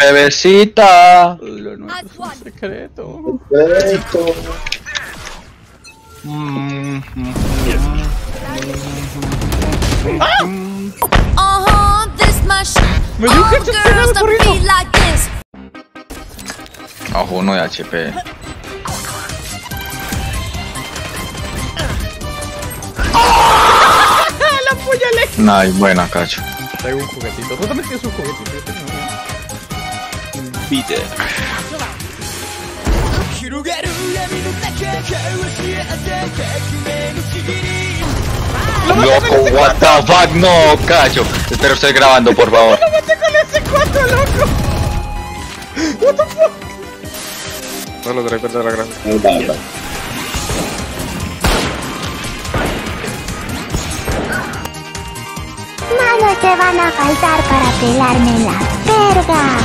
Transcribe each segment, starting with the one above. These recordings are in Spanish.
Bebecita. Lo nuestro es secreto. Secreto. Me dio que se pegaba corriendo. Ojo, 1 de HP. La polla eléctrica. Nice, buena, cacho. Traigo un juguetito. Tú también tienes un juguetito. Peter. Loco, what the fuck, no, cacho. Espero estoy grabando, por favor. Lo maté con ese 4, loco. What the fuck. No lo trae perder la gracia. Manos te van a faltar para pelarme la verga.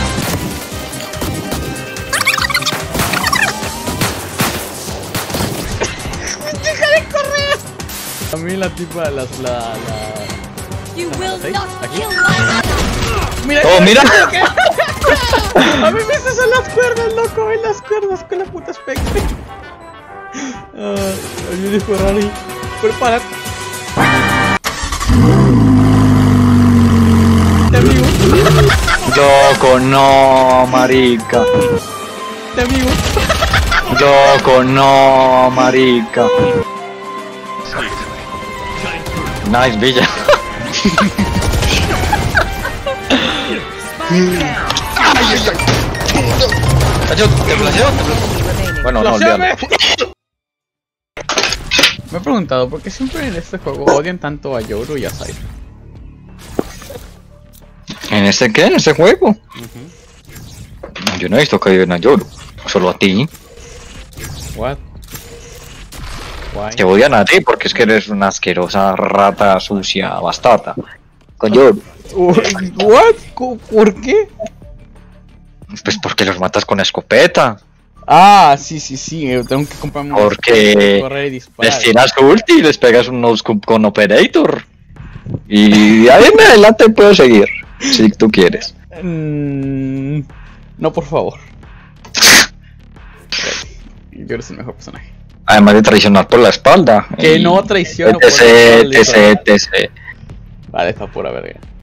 ¡Deja de correr! A mí la tipa de las... ¿Aquí? ¡Mira! ¡Oh, mira! A mí me cesan las cuerdas, loco. ¡Ven las cuerdas con la puta espectre! Yo dijo Rari, prepárate. Loco, no, marica. De amigo. Loco, no, marica. Nice, Villa. Bueno, no, olvídalo. Me he preguntado por qué siempre en este juego odian tanto a Yoru y a Sair. ¿En ese qué? ¿En ese juego? Yo no he visto que hay una Yoru. Solo a ti. What? Why? Te odian a ti porque es que eres una asquerosa rata sucia bastarda. Con Yoru. What? ¿Por qué? Pues porque los matas con escopeta. Ah, sí, sí, sí. Tengo que comprarme un... Porque les tiras ulti y les pegas unos con Operator. Y de ahí en adelante puedo seguir. Si tú quieres. No, por favor. Yo eres el mejor personaje. Además de traicionar por la espalda. Que no traiciono por la espalda. Vale, está pura verga.